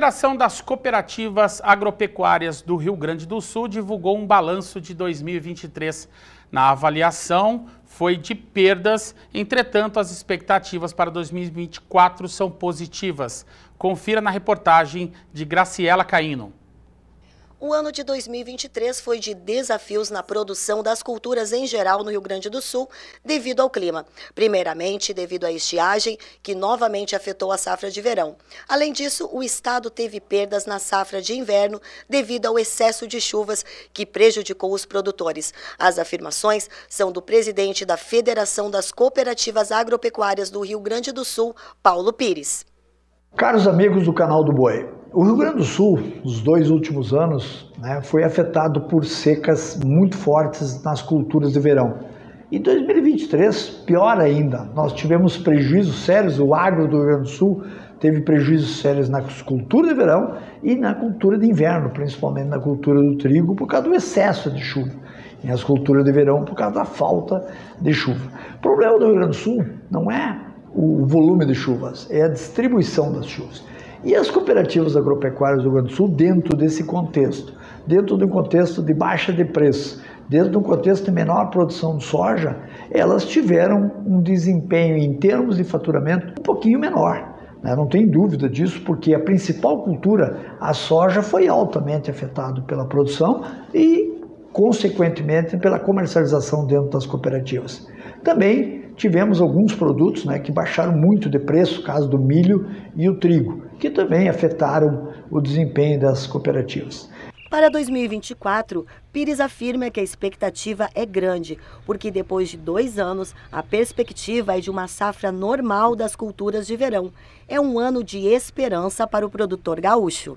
Federação das Cooperativas Agropecuárias do Rio Grande do Sul divulgou um balanço de 2023. Na avaliação, foi de perdas, entretanto, as expectativas para 2024 são positivas. Confira na reportagem de Graciela Caíno. O ano de 2023 foi de desafios na produção das culturas em geral no Rio Grande do Sul devido ao clima. Primeiramente, devido à estiagem, que novamente afetou a safra de verão. Além disso, o estado teve perdas na safra de inverno devido ao excesso de chuvas que prejudicou os produtores. As afirmações são do presidente da Federação das Cooperativas Agropecuárias do Rio Grande do Sul, Paulo Pires. Caros amigos do Canal do Boi, o Rio Grande do Sul, nos dois últimos anos, foi afetado por secas muito fortes nas culturas de verão. Em 2023, pior ainda, nós tivemos prejuízos sérios, o agro do Rio Grande do Sul teve prejuízos sérios na cultura de verão e na cultura de inverno, principalmente na cultura do trigo, por causa do excesso de chuva. E as culturas de verão, por causa da falta de chuva. O problema do Rio Grande do Sul não é o volume de chuvas, é a distribuição das chuvas. E as cooperativas agropecuárias do Rio Grande do Sul, dentro desse contexto, dentro de um contexto de baixa de preço, dentro de um contexto de menor produção de soja, elas tiveram um desempenho em termos de faturamento um pouquinho menor. Não tem dúvida disso, porque a principal cultura, a soja, foi altamente afetada pela produção e, consequentemente, pela comercialização dentro das cooperativas. Também tivemos alguns produtos que baixaram muito de preço, o caso do milho e o trigo, que também afetaram o desempenho das cooperativas. Para 2024, Pires afirma que a expectativa é grande, porque depois de 2 anos, a perspectiva é de uma safra normal das culturas de verão. É um ano de esperança para o produtor gaúcho.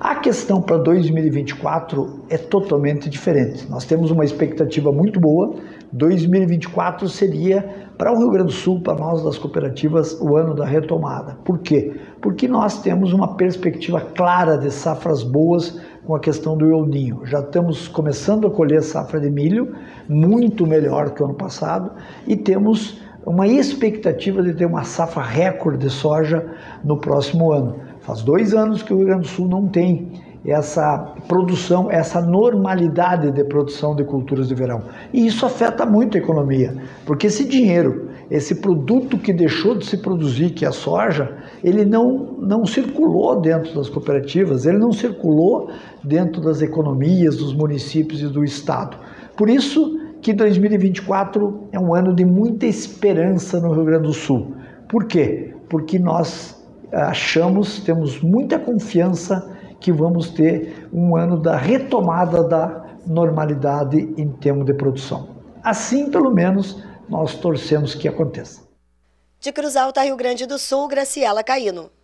A questão para 2024 é totalmente diferente. Nós temos uma expectativa muito boa. 2024 seria, para o Rio Grande do Sul, para nós das cooperativas, o ano da retomada. Por quê? Porque nós temos uma perspectiva clara de safras boas com a questão do El Niño. Já estamos começando a colher safra de milho, muito melhor que o ano passado, e temos uma expectativa de ter uma safra recorde de soja no próximo ano. Faz 2 anos que o Rio Grande do Sul não tem essa produção, essa normalidade de produção de culturas de verão. E isso afeta muito a economia, porque esse dinheiro, esse produto que deixou de se produzir, que é a soja, ele não circulou dentro das cooperativas, ele não circulou dentro das economias, dos municípios e do estado. Por isso que 2024 é um ano de muita esperança no Rio Grande do Sul. Por quê? Porque nós temos muita confiança que vamos ter um ano da retomada da normalidade em termos de produção. Assim, pelo menos, nós torcemos que aconteça. De Cruz Alta, Rio Grande do Sul, Graciela Caíno.